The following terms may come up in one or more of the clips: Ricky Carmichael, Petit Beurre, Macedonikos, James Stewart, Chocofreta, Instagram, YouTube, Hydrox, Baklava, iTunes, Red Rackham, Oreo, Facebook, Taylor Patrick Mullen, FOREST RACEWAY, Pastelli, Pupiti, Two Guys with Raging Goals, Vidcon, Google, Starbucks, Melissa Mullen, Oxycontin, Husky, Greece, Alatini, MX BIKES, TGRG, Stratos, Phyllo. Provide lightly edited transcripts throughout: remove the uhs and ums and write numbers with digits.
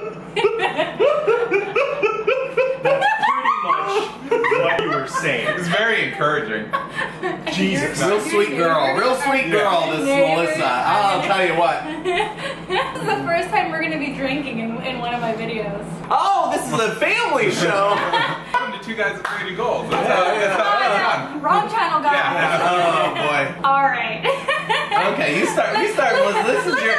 That's pretty much what you were saying. It's very encouraging. Jesus. Real sweet girl. Real sweet girl, this Melissa. I'll tell you what. This is the first time we're going to be drinking in one of my videos. Oh, this is a family show. Welcome to Two Guys with Raging Goals. That's how it's on. Wrong channel, guys. Yeah. Oh, boy. All right. Okay, you start, Melissa. This is your...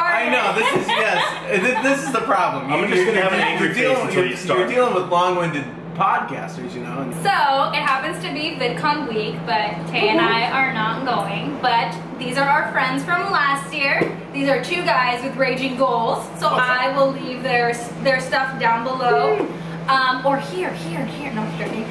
I know, this is, yes, this is the problem. I'm just going to have an angry face until you start. You're dealing with long-winded podcasters, you know. So, it happens to be VidCon week, but Tay and I are not going. But these are our friends from last year. These are two guys with raging goals. So I will leave their stuff down below. Or here. No, I'm joking.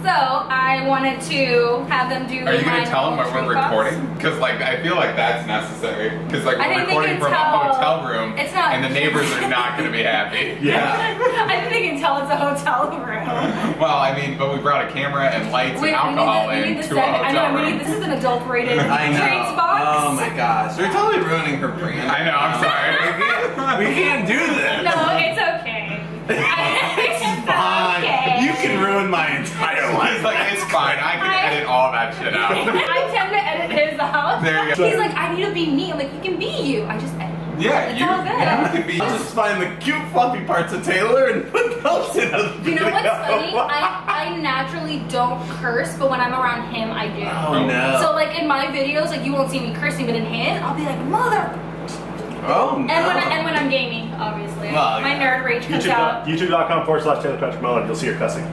So I wanted to have them do. Are you gonna tell them when we're recording? Because like I feel like that's necessary. Because like we're recording from a hotel room, it's not, and the neighbors are not gonna be happy. Yeah. I think they can tell it's a hotel room. Well, I mean, but we brought a camera and lights and alcohol into a hotel room. I know. This is an adult-rated drinks box. Oh my gosh, you're totally ruining her brand. I know. I'm sorry. we can't do this. No, it's okay. It's fine. Okay. You can ruin my entire life. He's like, it's fine. I can edit all that shit out. I tend to edit his out. There you go. He's like, I need to be me. I'm like, you can be you. I just edit. Yeah, it's all good. Yeah, you can be. I'll just find the cute fluffy parts of Taylor and put those in the video. You know what's funny? I naturally don't curse, but when I'm around him, I do. Oh no. So like in my videos, like you won't see me cursing, but in his, I'll be like, mother. Oh, no. And when I'm gaming, obviously. Well, my nerd rage comes out. YouTube.com/Taylor Patrick Mullen, you'll see her cussing.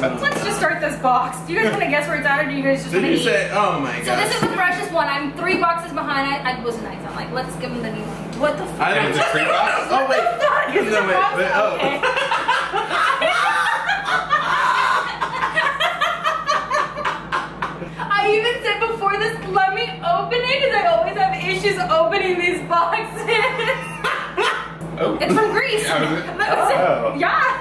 Let's just start this box. Do you guys want to guess where it's at, or do you guys just want to say, oh my god. So this is the freshest one. I'm 3 boxes behind. I wasn't nice. I'm like, let's give them the new one. What the fuck? I think it's a free box? Oh, wait. Wait. Oh. Okay. I even said before this, let me open it, because I always have issues opening these boxes. Oh. It's from Greece. Oh. Yeah.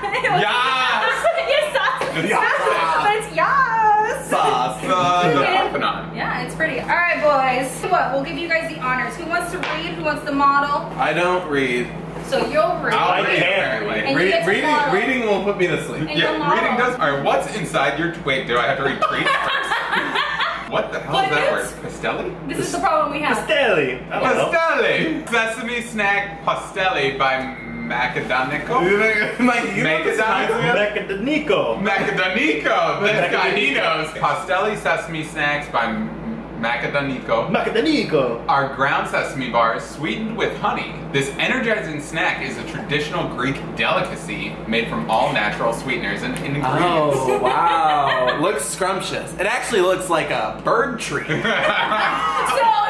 Yeah, it's pretty. All right, boys. So what? We'll give you guys the honors. Who wants to read? Who wants the model? I don't read. So you'll read. I'll read apparently. And reading will put me to sleep. And reading does. All right, what's inside your? Wait, do I have to read Greek first? What the hell is that word? Pastelli? This is the problem we have. Pastelli. Pastelli. Sesame snack pastelli by Macedonikos. Macedonikos. This guy he knows. Pastelli sesame snacks by Macedonikos are ground sesame bars sweetened with honey. This energizing snack is a traditional Greek delicacy made from all natural sweeteners and ingredients. Oh, wow. Looks scrumptious. It actually looks like a bird treat. So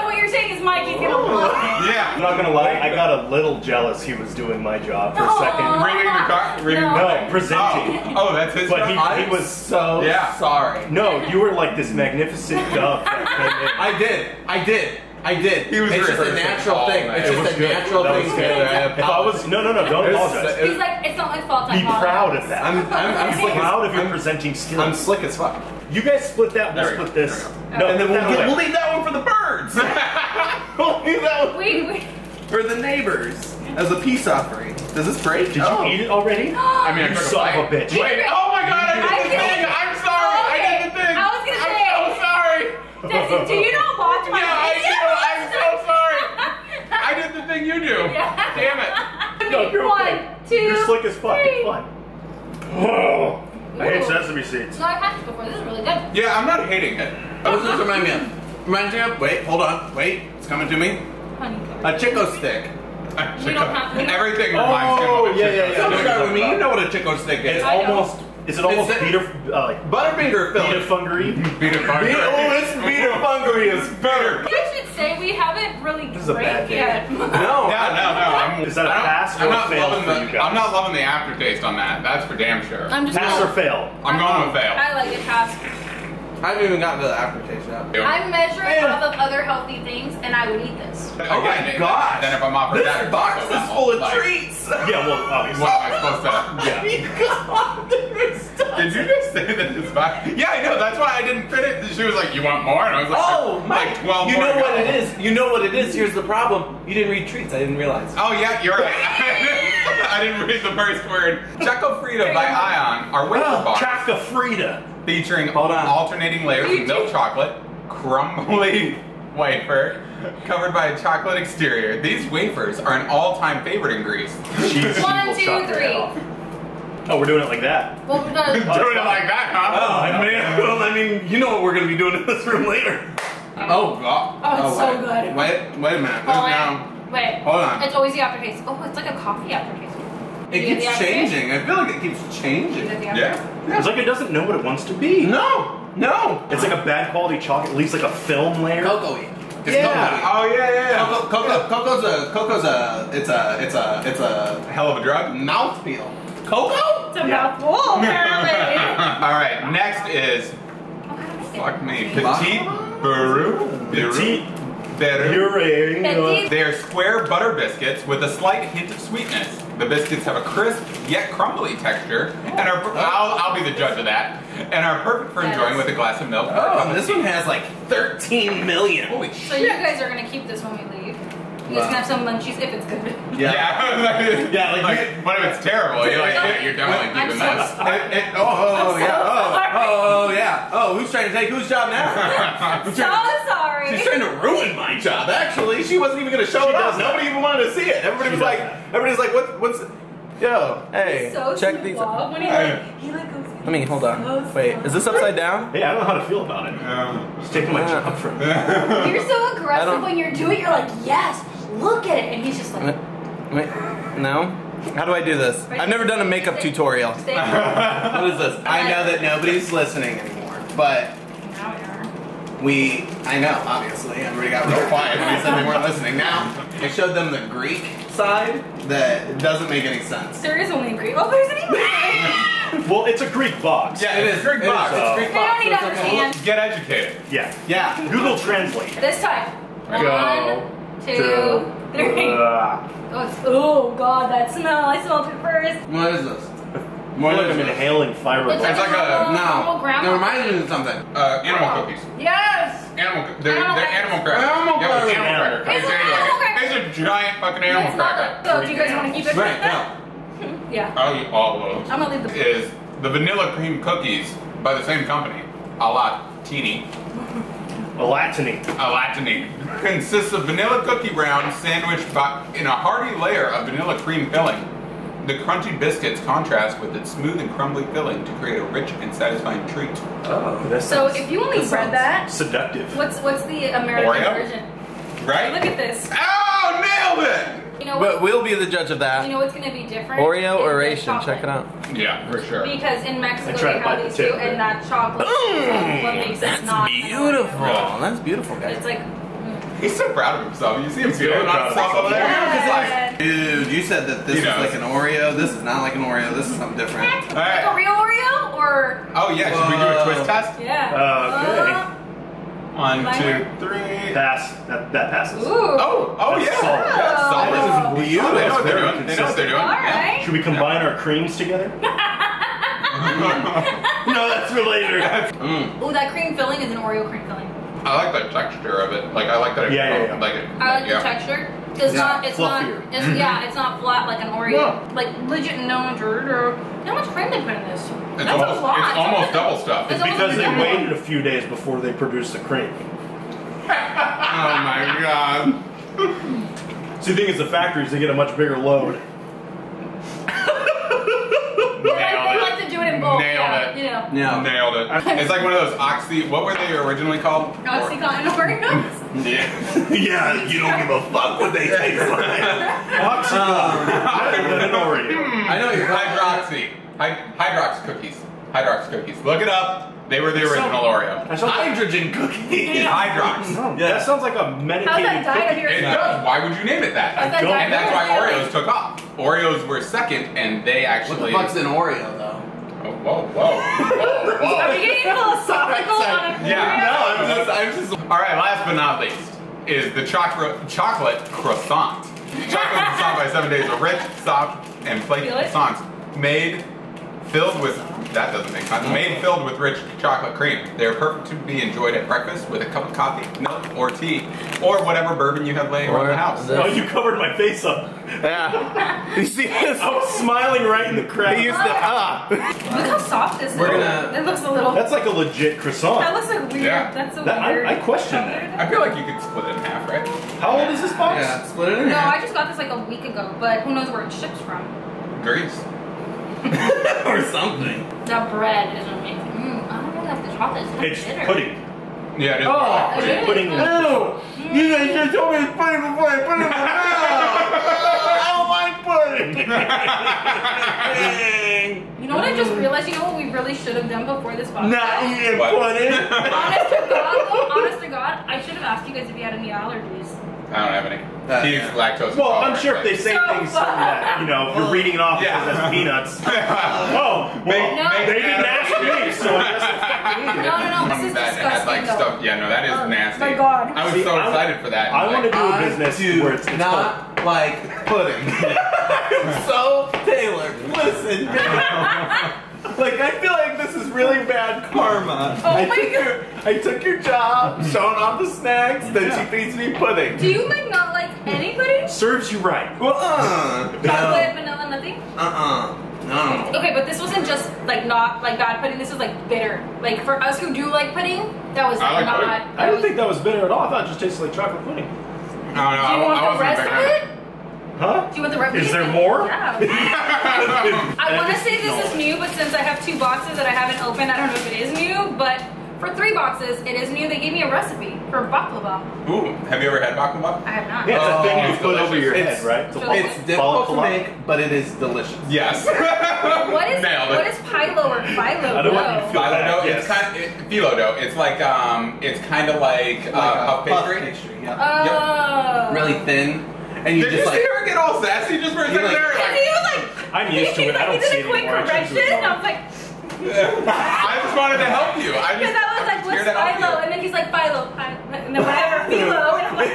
what you're saying is Mikey's going to love it. Yeah. I'm not going to lie. I got a little jealous he was doing my job for a second. Bringing your car? No, presenting. Oh, that's his job. But he was so sorry. No, you were like this magnificent dove. I did. He was it's just a natural thing. If I was, no, don't apologize. He's like, it's not my fault. Be proud of that. I'm proud of your presenting skills. I'm slick as fuck. You guys split that. We'll split this. No, and then we'll leave that one for the birds. We'll leave that one for the neighbors as a peace offering. Does this break? Did you eat it already? I mean, you son of a bitch. Wait. Oh my god! I'm sorry. I didn't think. I was gonna say. I'm so sorry. Do you not watch my videos? Yeah, I do. I'm so sorry. I did the thing you do. Yeah. Damn it. No, you're okay. 1, 2, 3. You're slick as fuck. It's fun. Oh, I hate sesame seeds. No, I've had this before. This is really good. Yeah, I'm not hating it. Oh, this is reminds me of, wait, hold on. Wait, it's coming to me. Honey. A Chico stick. We don't have to. Everything reminds me of a Chico stick. Yeah. You know what a Chico stick is. It's almost... Is it almost Butterfinger filling? Beta fungery. Oh, this beta fungery is better. You should say we haven't really drank yet. No. Is that a pass or a fail for you guys? I'm not loving the aftertaste on that. That's for damn sure. Pass or fail? I'm going with fail. I like it. Pass. I haven't even gotten to the aftertaste yet. I'm measuring off of other healthy things, and I would eat this. Oh my gosh. Then if I'm offered that, this box is full of treats. Yeah, well, obviously. What am I supposed to? Yeah. Did you just say that it's fine? Yeah, I know. That's why I didn't fit it. She was like, "You want more?" And I was like, "Oh, Mike, like 12 you know more what it is. You know what it is. Here's the problem. You didn't read treats. I didn't realize." Oh yeah, you're right. I didn't read the first word. Chocofreta by Ion, our wafer bar. Chocofreta, featuring alternating layers of milk chocolate, crumbly wafer covered by a chocolate exterior. These wafers are an all-time favorite in Greece. Jeez, 1, 2, 3. Oh, we're doing it like that. Well, we're doing it like that, huh? Oh, man. Well, I mean, you know what we're going to be doing in this room later. Oh, God. Oh, it's so good. Wait a minute. Wait. Hold on. It's always the aftertaste. Oh, it's like a coffee aftertaste. It keeps changing. I feel like it keeps changing. Yeah. It's like it doesn't know what it wants to be. No. It's like a bad quality chocolate, leaves like a film layer. Cocoa-y. Cocoa. Oh yeah. Cocoa's a hell of a drug. Mouthfeel. Cocoa? It's a mouthful, apparently. Alright, next is Petit Beurre. They are square butter biscuits with a slight hint of sweetness. The biscuits have a crisp yet crumbly texture, and are I'll be the judge of that. And are perfect for enjoying with a glass of milk. Oh, this one has like 13 million. Holy shit! So you guys are gonna keep this when we leave. You just gonna have some munchies if it's good. Yeah. Like, what if it's terrible? You're like, you're definitely keeping this. Oh, who's trying to take whose job now? So sorry. She's trying to ruin my job. Actually, she wasn't even gonna show it up. Nobody even wanted to see it. Everybody's like, what's? Yo, hey, so check these out. I mean, hold on. Wait, is this upside down? Yeah, I don't know how to feel about it. Just taking my job from me. You're so aggressive when you're doing it. You're like, yes, look at it. And he's just like, wait, no? How do I do this? I've never done a makeup tutorial. What is this? I know that nobody's listening anymore, but I know, obviously. Everybody got real quiet when I said they weren't listening. Now, I showed them the Greek side that doesn't make any sense. There is only a Greek. Well, there's an English. Well, it's a Greek box. Yeah, it is. Greek box. They don't need to understand. Get educated. Yeah. Google Translate. This time. 1, 2, 3. Oh, God, that smell. I smelled it first. What is this? More like I'm inhaling fireballs. It's like a no. It reminds me of something. Animal cookies. Yes. They're animal crackers. It's a giant fucking animal cracker. So, do you guys want to keep it? Right now. Yeah. I'll eat all of those. I'm gonna leave the is the vanilla cream cookies by the same company, Alatini. Consists of vanilla cookie round sandwiched in a hearty layer of vanilla cream filling. The crunchy biscuits contrast with its smooth and crumbly filling to create a rich and satisfying treat. Oh, so if you only read that, seductive. What's the American version? Right? Look at this. Oh, nailed it! You know but we'll be the judge of that. You know what's going to be different? Oreo oration. Check it out. Yeah, for sure. Because in Mexico they have these too, and that chocolate is what makes it not. Beautiful. Yeah. That's beautiful, guys. It's like he's so proud of himself. You see him feeling on top of there. Yeah. Like, dude, you said that this is like an Oreo. This is not like an Oreo. This is something different. All right. Like a real Oreo or? Oh yeah. Should we do a twist test? Yeah. Okay. 1, 2, 3. Pass. That passes. Ooh. Oh yeah. Solid. This is beautiful. They know what they're doing. All right. Should we combine our creams together? No, that's for later. Oh, that cream filling is an Oreo cream filling. I like the texture of it. Like I like that. Yeah. Like it. I like the texture. It's not. It's fluffier. Not. It's not flat like an Oreo. Yeah. Like legit, how much cream they put in this? It's almost double stuff. It's because they waited a few days before they produced the cream. Oh my God. See, the thing is, the factories they get a much bigger load. Nailed it. It's like one of those oxy. What were they originally called? Oxycontin Oreos. Yeah. You don't give a fuck what they taste like. Oxycontin Oreo. I know you're Hydrox cookies. Hydrox cookies. Look it up. They were the original Oreo. Hydrogen cookies. Hydrox. Yeah. That sounds like a medicated cookie. It does. Why would you name it that? I don't. And that's why Oreos took off. Oreos were second, and they actually. What the fuck's an Oreo though? Whoa. Are we getting philosophical on a Oreo? Yeah. No, I'm just. All right. Last but not least, is the chocolate croissant. Chocolate croissant by 7 days of rich, soft, and flaky croissants made filled with rich chocolate cream. They are perfect to be enjoyed at breakfast with a cup of coffee, milk, or tea, or whatever bourbon you have laying around the house. Oh, you covered my face up. Yeah. You see this? I was smiling right in the crack. Look how soft this is. It looks a little... That's like a legit croissant. That looks like weird. Yeah. That's a weird... I question that. I feel like you could split it in half, right? How old is this box? Yeah, split it in half. No, I just got this like a week ago, but who knows where it ships from. Greece. Or something. The bread is amazing. I don't really like the chocolate. It's bitter. Pudding. Yeah, it is. Oh, it's pudding. Ew! You guys told me it's pudding before I put it in my mouth. I don't like pudding. You know what I just realized? You know what we really should have done before this podcast? Not eating pudding. Honest to God, I should have asked you guys if you had any allergies. I don't have any. He's lactose. Well, I'm sure if they say things that, you know, you're reading it off as peanuts. They didn't ask me, so I guess it's fucking me. No, this is disgusting, like, stuff. Yeah, no, that is nasty. Oh my God. I was so excited for that. I want to do a business where it's not cold. Like pudding. So, Taylor, listen. Like, I feel like this is really bad karma. Oh I took your job, showing off the snacks, then she feeds me pudding. Do you, like, not like anybody? Serves you right. Well, chocolate, vanilla, nothing? No. Okay, but this wasn't just, like, not, like, bad pudding. This was, like, bitter. Like, for us who do like pudding, that was like not... Pudding. I didn't think that was bitter at all. I thought it just tasted like chocolate pudding. Do you want the rest of it? Huh? Do you want the recipe? Is there more? Yeah. I want to say this is new, but since I have 2 boxes that I haven't opened, I don't know if it is new, but for 3 boxes, it is new. They gave me a recipe for baklava. Ooh, have you ever had baklava? I have not. Yeah, it's a thing you put over your head, right? It's difficult to make, but it is delicious. Yes. what is phyllo or phyllo dough? Phyllo dough. It's kind of like puff pastry. Yeah. Oh. Yep. Really thin. And Did you just hear her get all sassy just for a second? I'm used to it. I don't see it anymore. I was like, I just wanted to help you. Because I was like, what's Phyllo? And then he's like, Phyllo, and then whatever, Phyllo, and I'm like,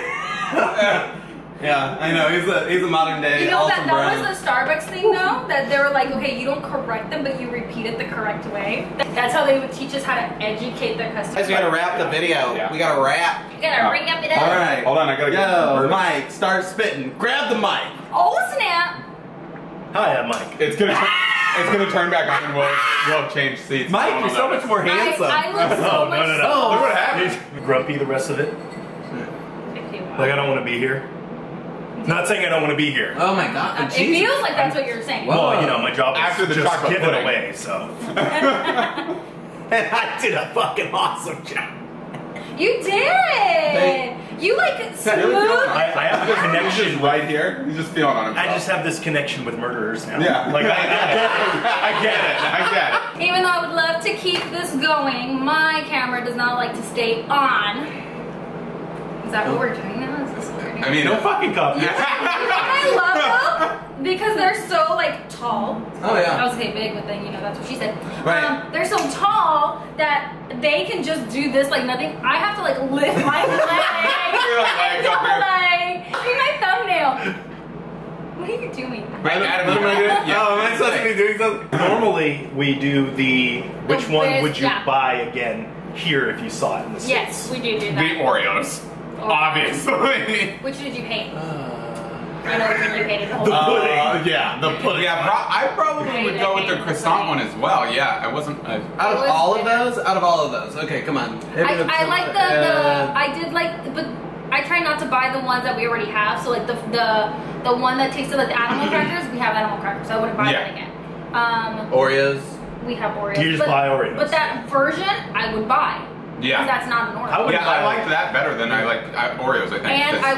yeah, I know. He's a modern day. You know that was the Starbucks thing though. That they were like, okay, you don't correct them, but you repeat it the correct way. That's how they would teach us how to educate their customers. Guys, we gotta wrap the video. Yeah. We gotta wrap. You gotta ring up it up. All right, hold on. I gotta go. Mike, start spitting. Grab the mic. Oh snap! Hi, Mike. It's gonna turn back on, and we'll change seats. Mike, you're so much more handsome. I look so much. No. Look what happened. Grumpy the rest of it. Like I don't want to be here. Not saying I don't want to be here. Oh my God! It feels like that's what you're saying. Well, you know, my job is just given away, so. And I did a fucking awesome job. You did. You like smooth. I have the connection right here. He's just feeling on himself. I just have this connection with murderers now. Yeah. Like I get it. Even though I would love to keep this going, my camera does not like to stay on. Is that what we're doing now? I mean, no fucking cup. You know I love them because they're so like tall. Oh yeah. I was okay big, but then you know that's what she said. Right. They're so tall that they can just do this like nothing. I have to like lift my leg and double leg. See my thumbnail. What are you doing? Right, Adam, what am I doing? Yeah. Oh, am I supposed to be doing something? Normally we do the which one would you buy again here if you saw it in the States. Yes, we do that. The Oreos. Obviously. Which did you hate? I know which one you hated the whole pudding. Yeah, the pudding. Yeah, I probably would go with the croissant one as well. Yeah, I wasn't. Out of all of those. Okay, come on. I like the I did like, but I try not to buy the ones that we already have. So like the one that tasted like the animal crackers. We have animal crackers. So I wouldn't buy that again. Oreos. We have Oreos. You just buy Oreos. But that version I would buy. Yeah, that's not an Oreo. Yeah, I liked that better than I liked Oreos. I think. And I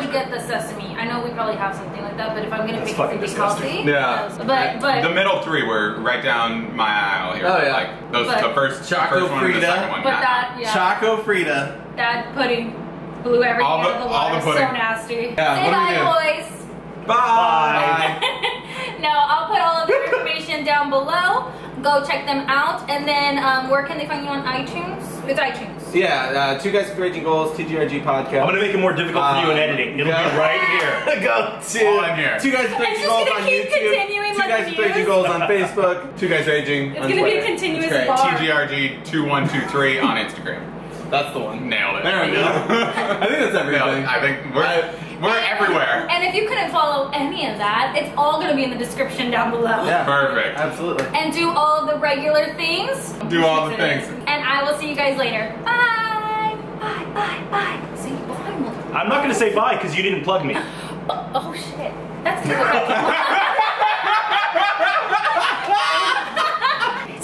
would get the sesame. I know we probably have something like that, but if I'm gonna make something healthy, yeah. But the middle 3 were right down my aisle here. Oh yeah, like those the first one and the second one. But that Chocofreta. That pudding blew everything out of the water. So nasty. Yeah. Say bye, boys. Bye. Now I'll put all of the information down below. Go check them out, and then where can they find you on iTunes? It's iTunes. Yeah, Two Guys with Raging Goals, TGRG podcast. I'm gonna make it more difficult for you in editing. It'll be right here. Go to on here. Two Guys with Raging Goals on YouTube. Two Guys with Raging Goals on Facebook. Two Guys Raging. It's gonna be a continuous bar. TGRG2123 on Instagram. That's the one. Nailed it. There we go. I think that's everything. I think we're everywhere. And if you couldn't follow any of that, it's all going to be in the description down below. Yeah. Perfect. Absolutely. And do all the regular things. Do all the things. And I will see you guys later. Bye. Bye, bye, bye. Say bye, Mulder. I'm not going to say bye because you didn't plug me. Oh, shit. That's good.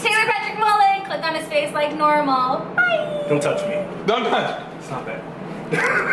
Taylor Patrick Mullen. Click on his face like normal. Bye. Don't touch me. Don't touch. Stop it.